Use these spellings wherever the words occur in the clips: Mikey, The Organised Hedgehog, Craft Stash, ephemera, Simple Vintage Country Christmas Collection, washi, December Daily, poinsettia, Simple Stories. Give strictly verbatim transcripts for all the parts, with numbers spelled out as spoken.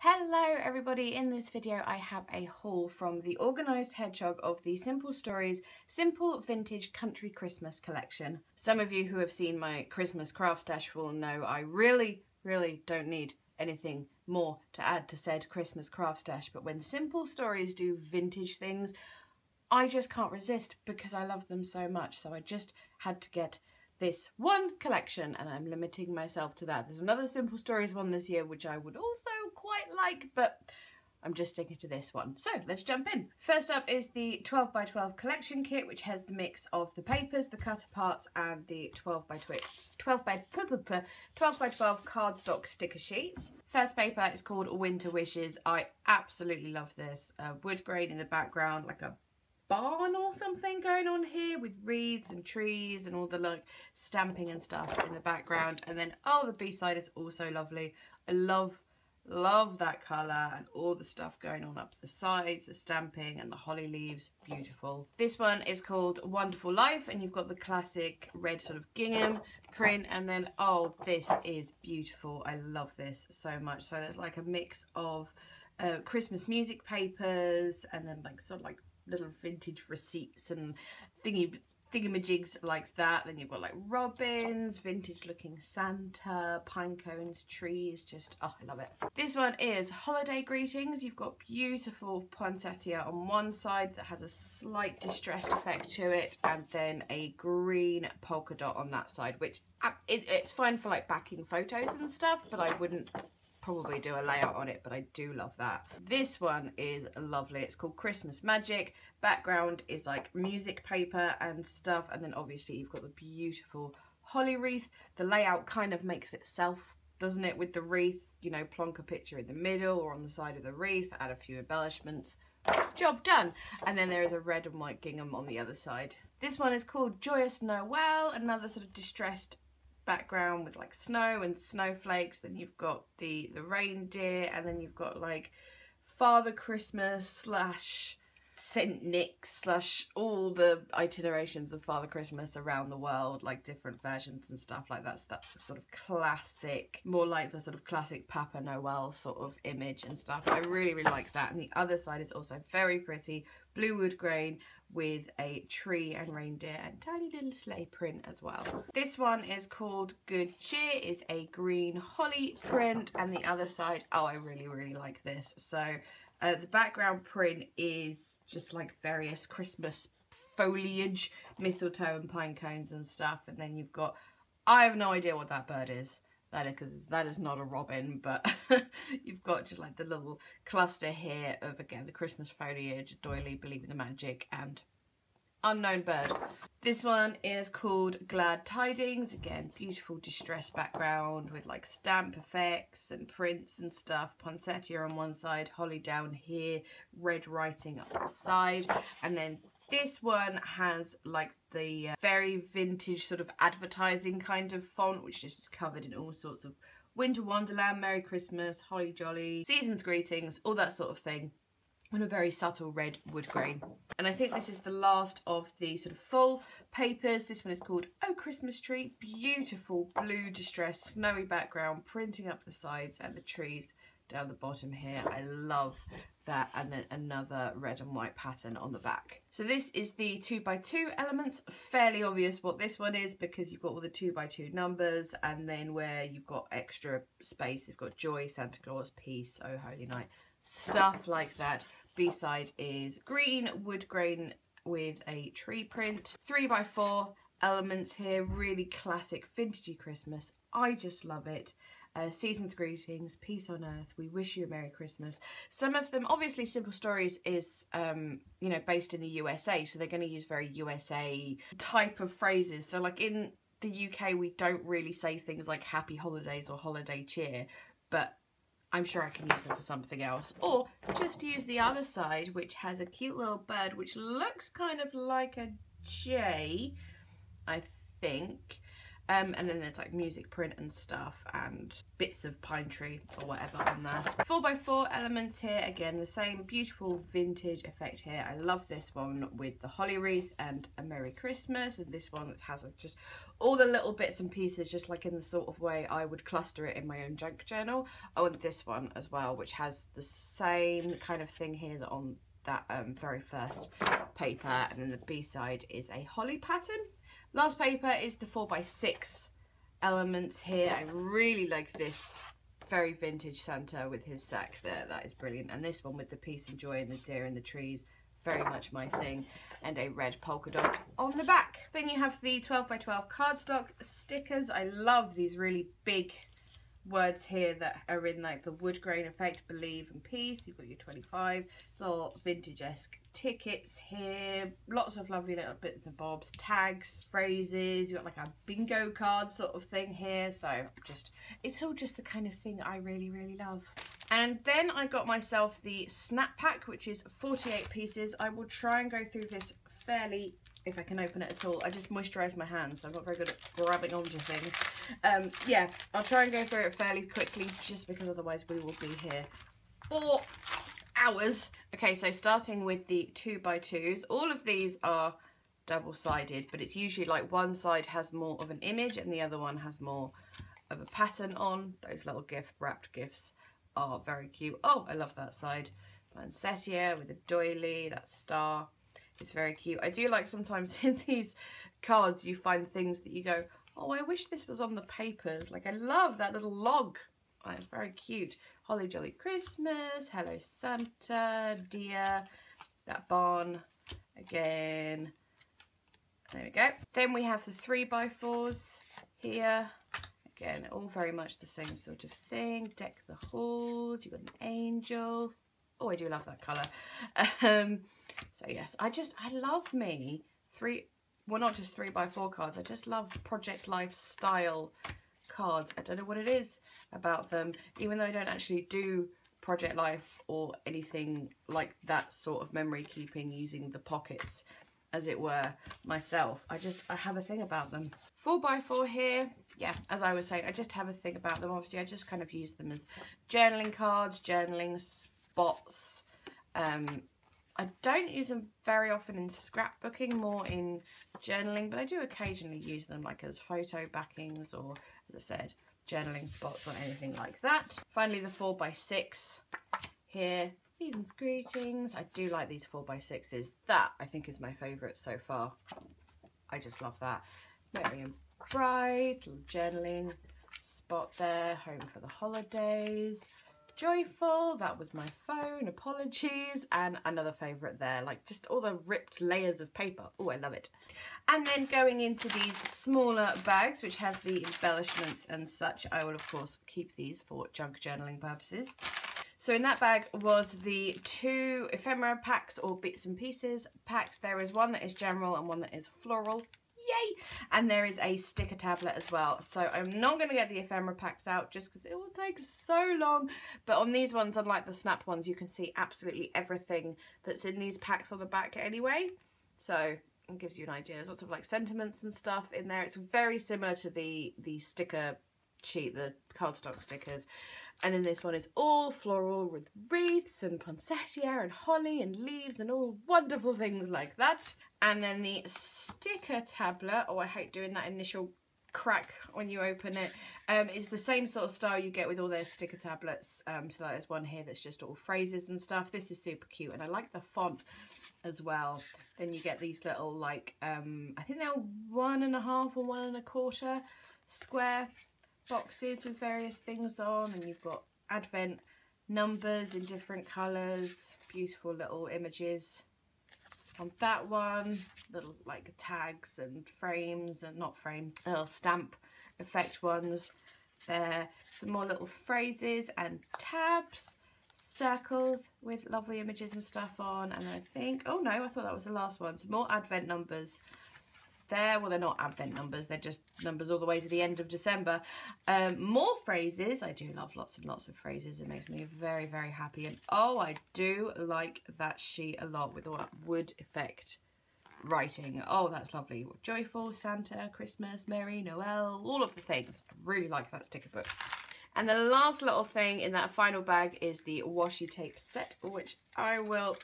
Hello everybody, in this video I have a haul from The Organised Hedgehog of the Simple Stories Simple Vintage Country Christmas Collection. Some of you who have seen my Christmas craft stash will know I really, really don't need anything more to add to said Christmas craft stash, but when Simple Stories do vintage things, I just can't resist because I love them so much, so I just had to get this one collection and I'm limiting myself to that. There's another Simple Stories one this year which I would also quite like, but I'm just sticking to this one. So let's jump in. First up is the twelve by twelve collection kit, which has the mix of the papers, the cutter parts and the twelve by twelve cardstock sticker sheets. First paper is called Winter Wishes. I absolutely love this. Uh, wood grain in the background, like a barn or something going on here with wreaths and trees and all the like stamping and stuff in the background. And then oh, the B-side is also lovely. I love love that colour and all the stuff going on up the sides, the stamping and the holly leaves. Beautiful. This one is called Wonderful Life and you've got the classic red sort of gingham print, and then oh, this is beautiful. I love this so much. So there's like a mix of uh, Christmas music papers and then like sort of like little vintage receipts and thingy thingamajigs like that. Then you've got like robins, vintage looking Santa, pine cones, trees, just oh, I love it. This one is Holiday Greetings. You've got beautiful poinsettia on one side that has a slight distressed effect to it, and then a green polka dot on that side, which uh, it, it's fine for like backing photos and stuff, but I wouldn't probably do a layout on it, but I do love that. This one is lovely. It's called Christmas Magic. Background is like music paper and stuff, and then obviously you've got the beautiful holly wreath. The layout kind of makes itself, doesn't it, with the wreath? You know, plonk a picture in the middle or on the side of the wreath, add a few embellishments, job done. And then there is a red and white gingham on the other side. This one is called Joyous Noel, another sort of distressed background with like snow and snowflakes. Then you've got the the reindeer, and then you've got like Father Christmas slash Saint Nick slash all the itinerations of Father Christmas around the world, like different versions and stuff like that. So that's sort of classic, more like the sort of classic Papa Noel sort of image and stuff. I really really like that. And the other side is also very pretty, blue wood grain with a tree and reindeer and tiny little sleigh print as well. This one is called Good Cheer, is a green holly print, and the other side, oh, I really really like this. So uh, the background print is just like various Christmas foliage, mistletoe and pine cones and stuff, and then you've got, I have no idea what that bird is. That is, because that is not a robin, but you've got just like the little cluster here of, again, the Christmas foliage, doily, believe in the magic, and unknown bird. This one is called Glad Tidings. Again, beautiful distressed background with like stamp effects and prints and stuff. Poinsettia on one side, holly down here, red writing up the side, and then this one has like the uh, very vintage sort of advertising kind of font, which is just covered in all sorts of winter wonderland, Merry Christmas, holly jolly, season's greetings, all that sort of thing, on a very subtle red wood grain. And I think this is the last of the sort of full papers. This one is called Oh Christmas Tree. Beautiful blue distressed snowy background, printing up the sides and the trees down the bottom here. I love that, and then another red and white pattern on the back. So this is the two by two elements. Fairly obvious what this one is because you've got all the two by two numbers, and then where you've got extra space, you've got joy, Santa Claus, peace, oh holy night, stuff like that. B-side is green wood grain with a tree print. Three by four elements here, really classic vintagey Christmas. I just love it. Uh, season's greetings, peace on earth, we wish you a Merry Christmas. Some of them, obviously Simple Stories is, um, you know, based in the U S A, so they're going to use very U S A type of phrases. So like in the U K, we don't really say things like happy holidays or holiday cheer, but I'm sure I can use them for something else. Or just use the other side, which has a cute little bird, which looks kind of like a jay, I think. Um, and then there's like music print and stuff and bits of pine tree or whatever on there. four by four elements here, again the same beautiful vintage effect here. I love this one with the holly wreath and a Merry Christmas, and this one that has just all the little bits and pieces, just like in the sort of way I would cluster it in my own junk journal. Oh, and this one as well, which has the same kind of thing here that on that um, very first paper, and then the B-side is a holly pattern. Last paper is the four by six elements here. I really like this very vintage Santa with his sack there. That is brilliant. And this one with the peace and joy and the deer and the trees. Very much my thing. And a red polka dot on the back. Then you have the twelve by twelve cardstock stickers. I love these really big words here that are in like the wood grain effect, believe and peace. You've got your twenty-five little vintage-esque tickets here, lots of lovely little bits and bobs, tags, phrases. You've got like a bingo card sort of thing here, so just it's all just the kind of thing I really really love. And then I got myself the snap pack, which is forty-eight pieces. I will try and go through this fairly, if I can open it at all. I just moisturise my hands, so I'm not very good at grabbing onto things. Um, yeah, I'll try and go through it fairly quickly, just because otherwise we will be here for hours. Okay, so starting with the two by twos, all of these are double-sided, but it's usually like one side has more of an image and the other one has more of a pattern on. Those little gift wrapped gifts are very cute. Oh, I love that side. Poinsettia with a doily, that star. It's very cute. I do like sometimes in these cards you find things that you go, oh, I wish this was on the papers. Like, I love that little log. Oh, it's very cute. Holly Jolly Christmas, Hello Santa, Dear, that barn again. There we go. Then we have the three by fours here. Again, all very much the same sort of thing. Deck the halls, you've got an angel. Oh, I do love that colour. Um, so yes, I just, I love me three, well not just three by four cards, I just love Project Life style cards. I don't know what it is about them, even though I don't actually do Project Life or anything like that sort of memory keeping using the pockets, as it were, myself. I just, I have a thing about them. Four by four here. Yeah, as I was saying, I just have a thing about them. Obviously, I just kind of use them as journaling cards, journaling bots. Um, I don't use them very often in scrapbooking, more in journaling, but I do occasionally use them like as photo backings or, as I said, journaling spots or anything like that. Finally, the four by six here, season's greetings. I do like these four by sixes. That I think is my favourite so far. I just love that. Merry and Bright, little journaling spot there, home for the holidays. Joyful, that was my phone, apologies, and another favourite there, like just all the ripped layers of paper. Oh, I love it. And then going into these smaller bags, which have the embellishments and such. I will, of course, keep these for junk journaling purposes. So in that bag was the two ephemera packs or bits and pieces packs. There is one that is general and one that is floral. Yay! And there is a sticker tablet as well. So I'm not going to get the ephemera packs out just because it will take so long. But on these ones, unlike the snap ones, you can see absolutely everything that's in these packs on the back anyway. So it gives you an idea. There's lots of like sentiments and stuff in there. It's very similar to the, the sticker sheet, the cardstock stickers. And then this one is all floral with wreaths and poinsettia and holly and leaves and all wonderful things like that. And then the sticker tablet, oh I hate doing that initial crack when you open it, um, is the same sort of style you get with all their sticker tablets. Um, so like there's one here that's just all phrases and stuff. This is super cute and I like the font as well. Then you get these little like, um, I think they're one and a half or one and a quarter square boxes with various things on, and you've got advent numbers in different colours, beautiful little images on that one, little like tags and frames and not frames, little stamp effect ones there, some more little phrases and tabs, circles with lovely images and stuff on, and I think, oh no, I thought that was the last one, some more advent numbers there. Well, they're not advent numbers, they're just numbers all the way to the end of December. Um, more phrases. I do love lots and lots of phrases. It makes me very, very happy. And oh, I do like that sheet a lot with all that wood effect writing. Oh, that's lovely. Joyful, Santa, Christmas, Merry, Noel, all of the things. I really like that sticker book. And the last little thing in that final bag is the washi tape set, which I will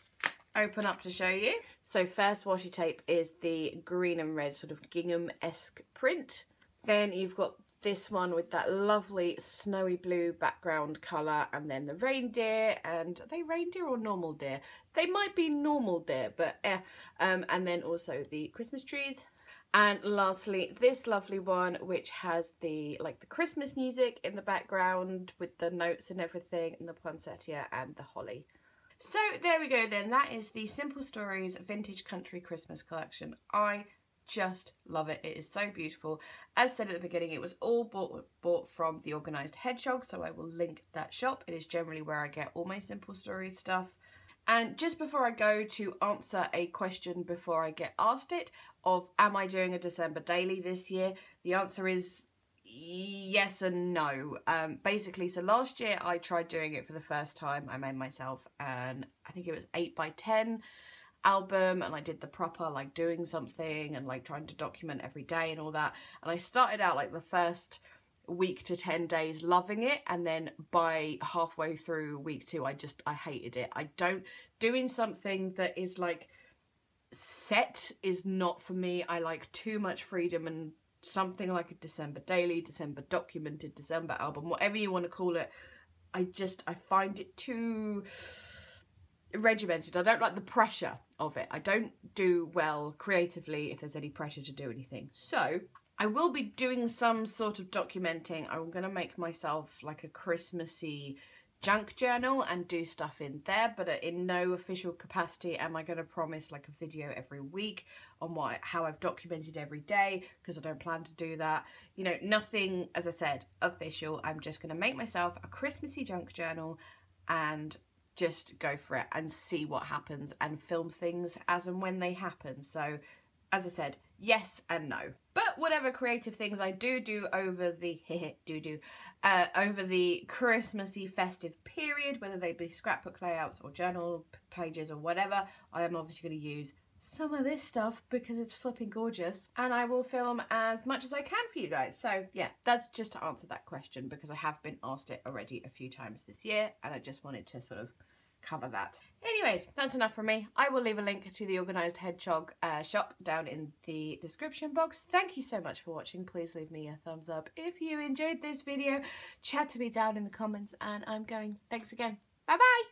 open up to show you. So first washi tape is the green and red sort of gingham-esque print. Then you've got this one with that lovely snowy blue background colour, and then the reindeer, and are they reindeer or normal deer? They might be normal deer, but eh. Um, and then also the Christmas trees. And lastly, this lovely one, which has the like the Christmas music in the background with the notes and everything, and the poinsettia and the holly. So there we go then, that is the Simple Stories Vintage Country Christmas Collection. I just love it, it is so beautiful. As said at the beginning, it was all bought, bought from The Organised Hedgehog, so I will link that shop. It is generally where I get all my Simple Stories stuff. And just before I go to answer a question before I get asked it, of am I doing a December daily this year? The answer is yes and no. Um, basically, so last year I tried doing it for the first time. I made myself an, I think it was eight by ten album, and I did the proper like doing something and like trying to document every day and all that. And I started out like the first week to ten days loving it, and then by halfway through week two I just I hated it. I don't doing something that is like set is not for me. I like too much freedom, and something like a December daily, December documented, December album, whatever you want to call it, I just I find it too regimented. I don't like the pressure of it. I don't do well creatively if there's any pressure to do anything. So I will be doing some sort of documenting. I'm going to make myself like a Christmassy junk journal and do stuff in there, but in no official capacity am I going to promise like a video every week on what how I've documented every day, because I don't plan to do that. You know, nothing, as I said, official. I'm just going to make myself a Christmassy junk journal and just go for it and see what happens, and film things as and when they happen. So as I said, yes and no. But whatever creative things I do do over the do do uh, over the Christmassy festive period, whether they be scrapbook layouts or journal pages or whatever, I am obviously going to use some of this stuff because it's flipping gorgeous, and I will film as much as I can for you guys. So yeah, that's just to answer that question, because I have been asked it already a few times this year, and I just wanted to sort of cover that. Anyways, that's enough from me. I will leave a link to the Organised Hedgehog uh, shop down in the description box. Thank you so much for watching. Please leave me a thumbs up if you enjoyed this video. Chat to me down in the comments, and I'm going. Thanks again. Bye bye.